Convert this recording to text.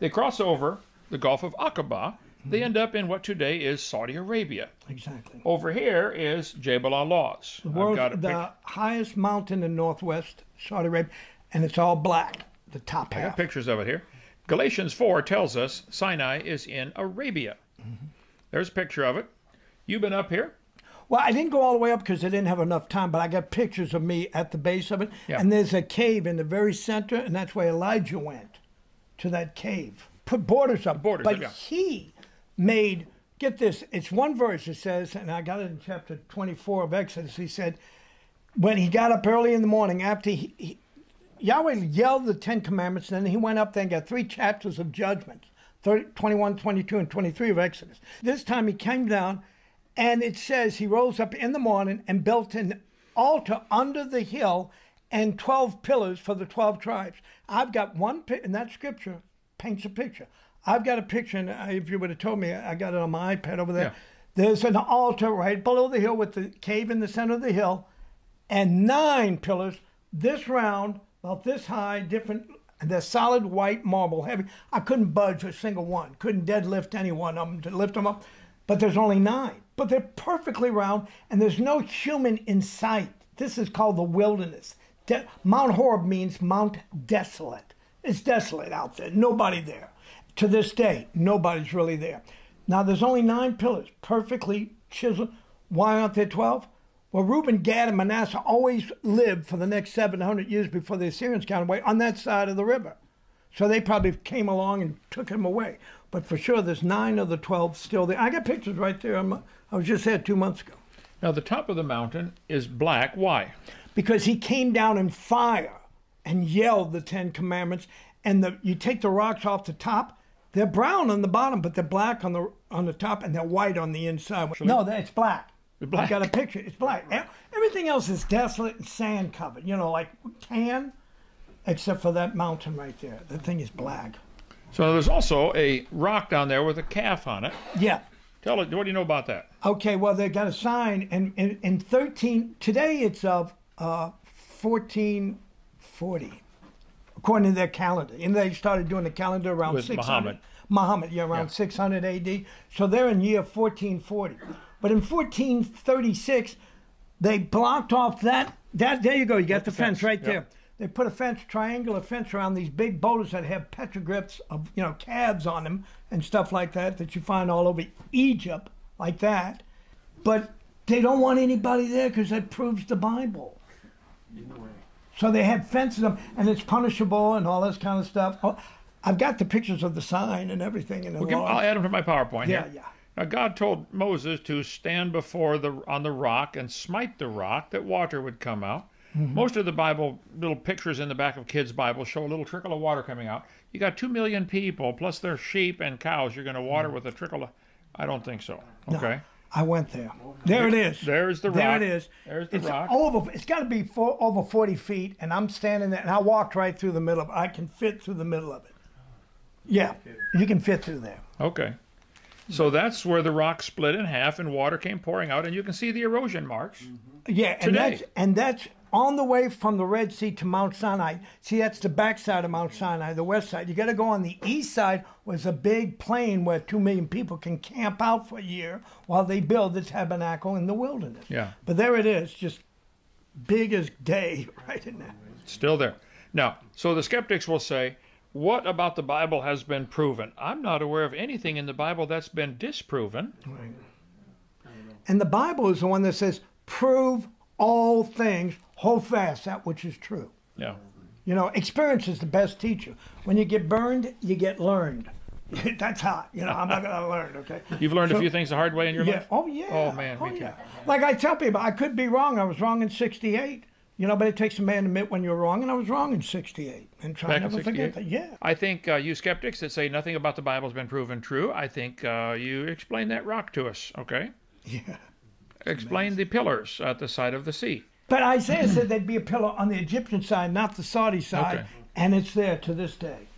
They cross over the Gulf of Aqaba. They end up in what today is Saudi Arabia. Exactly. Over here is Jabal al-Lawz. The highest mountain in northwest Saudi Arabia, and it's all black, the top half. I have pictures of it here. Galatians 4 tells us Sinai is in Arabia. Mm-hmm. There's a picture of it. You've been up here? Well, I didn't go all the way up because I didn't have enough time, but I got pictures of me at the base of it. Yeah. And there's a cave in the very center, and that's where Elijah went, to that cave. Put borders up. Borders, but yeah. He made, get this, it's one verse that says, and I got it in chapter 24 of Exodus, he said, when he got up early in the morning, after Yahweh yelled the 10 commandments, and then he went up there and got 3 chapters of judgment, 21, 22, and 23 of Exodus. This time he came down, and it says he rose up in the morning and built an altar under the hill and 12 pillars for the 12 tribes. I've got one, and that scripture paints a picture. I've got a picture, and if you would have told me, I got it on my iPad over there. Yeah. There's an altar right below the hill with the cave in the center of the hill and 9 pillars this round, about this high, different. They're solid white marble, heavy. I couldn't budge a single one. Couldn't deadlift any one of them to lift them up. But there's only 9. But they're perfectly round, and there's no human in sight. This is called the wilderness. Mount Horeb means Mount Desolate. It's desolate out there. Nobody there. To this day, nobody's really there. Now, there's only 9 pillars, perfectly chiseled. Why aren't there 12? Well, Reuben, Gad, and Manasseh always lived for the next 700 years before the Assyrians counted away on that side of the river. So they probably came along and took him away. But for sure, there's 9 of the 12 still there. I got pictures right there. I was just there 2 months ago. Now, the top of the mountain is black. Why? Because he came down in fire and yelled the 10 commandments. And you take the rocks off the top. They're brown on the bottom, but they're black on the top, and they're white on the inside. Actually, no, it's black. I got a picture. It's black. Everything else is desolate and sand covered, you know, like tan, except for that mountain right there. That thing is black. So there's also a rock down there with a calf on it. Yeah. Tell it, what do you know about that? Okay, well, they got a sign, and in 13, today it's of 1440, according to their calendar. And they started doing the calendar around with 600. Muhammad, yeah, around 600 AD. So they're in year 1440. But in 1436, they blocked off that there you go. You got the fence right there. Yep. They put a fence, triangular fence around these big boulders that have petroglyphs of, you know, calves on them and stuff like that you find all over Egypt, like that. But they don't want anybody there because that proves the Bible. So they have fences up, and it's punishable and all this kind of stuff. Oh, I've got the pictures of the sign and everything. And I'll add them to my PowerPoint. Yeah, here. Yeah. Now, God told Moses to stand on the rock and smite the rock that water would come out. Mm-hmm. Most of the Bible, little pictures in the back of kids' Bibles show a little trickle of water coming out. You got 2 million people, plus their sheep and cows. You're going to water with a trickle of... I don't think so. Okay. No, I went there. There it is. There's the rock. There it is. There's the rock. It's got to be over 40 feet, and I'm standing there, and I walked right through the middle of it. I can fit through the middle of it. Yeah, you can fit through there. Okay. So that's where the rock split in half and water came pouring out, and you can see the erosion marks. Mm-hmm. Yeah, and that's on the way from the Red Sea to Mount Sinai. See, that's the back side of Mount Sinai, the west side. You got to go on the east side, was a big plain where 2 million people can camp out for a year while they build the tabernacle in the wilderness. Yeah. But there it is, just big as day right in there. Still there. Now, so the skeptics will say, what about the Bible has been proven? I'm not aware of anything in the Bible that's been disproven. Right. And the Bible is the one that says, prove all things, hold fast that which is true. Yeah. You know, experience is the best teacher. When you get burned, you get learned. That's hot. You know, I'm not going to learn, okay? You've learned a few things the hard way in your life? Oh, yeah. Oh, man, me too. Yeah. Like I tell people, I could be wrong. I was wrong in 68. You know, but it takes a man to admit when you're wrong, and I was wrong in 68. And try to never forget that, yeah. I think you skeptics that say nothing about the Bible's been proven true, I think you explain that rock to us, okay? Yeah. Explain the pillars at the side of the sea. But Isaiah said there'd be a pillar on the Egyptian side, not the Saudi side, okay. And it's there to this day.